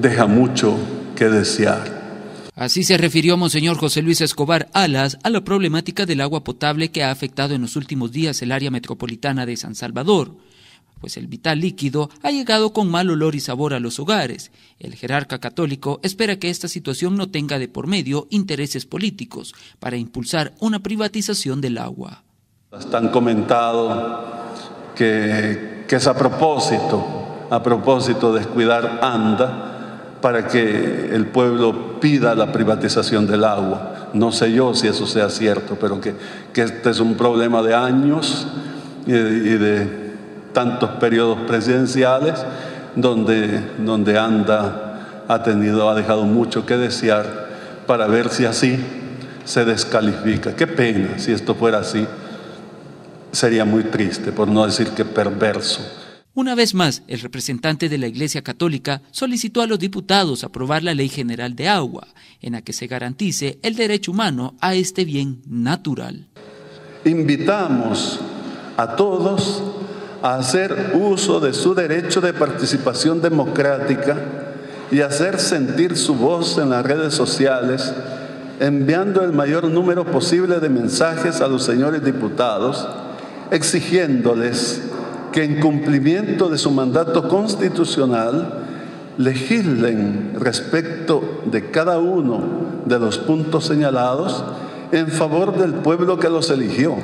deja mucho que desear. Así se refirió Monseñor José Luis Escobar Alas a la problemática del agua potable que ha afectado en los últimos días el área metropolitana de San Salvador, pues el vital líquido ha llegado con mal olor y sabor a los hogares. El jerarca católico espera que esta situación no tenga de por medio intereses políticos para impulsar una privatización del agua. Están comentado que es a propósito de descuidar ANDA, para que el pueblo pida la privatización del agua. No sé yo si eso sea cierto, pero que este es un problema de años y de tantos periodos presidenciales donde ANDA ha dejado mucho que desear, para ver si así se descalifica. Qué pena, si esto fuera así, sería muy triste, por no decir que perverso. Una vez más, el representante de la Iglesia Católica solicitó a los diputados aprobar la Ley General de Agua, en la que se garantice el derecho humano a este bien natural. Invitamos a todos a hacer uso de su derecho de participación democrática y hacer sentir su voz en las redes sociales, enviando el mayor número posible de mensajes a los señores diputados, exigiéndoles que en cumplimiento de su mandato constitucional legislen respecto de cada uno de los puntos señalados en favor del pueblo que los eligió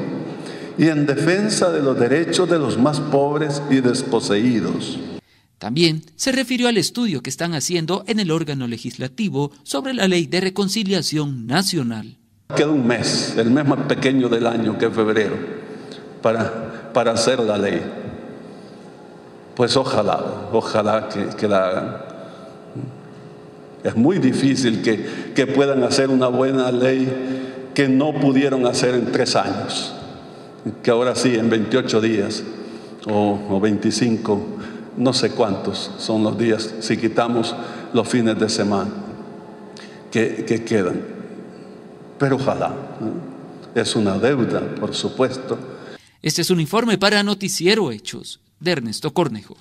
y en defensa de los derechos de los más pobres y desposeídos. También se refirió al estudio que están haciendo en el órgano legislativo sobre la Ley de Reconciliación Nacional. Queda un mes, el mes más pequeño del año, que es febrero, para hacer la ley. Pues ojalá que la hagan. Es muy difícil que puedan hacer una buena ley que no pudieron hacer en 3 años, que ahora sí en 28 días o 25, no sé cuántos son los días, si quitamos los fines de semana que quedan. Pero ojalá, ¿no? Es una deuda, por supuesto. Este es un informe para Noticiero Hechos, de Ernesto Córnejo.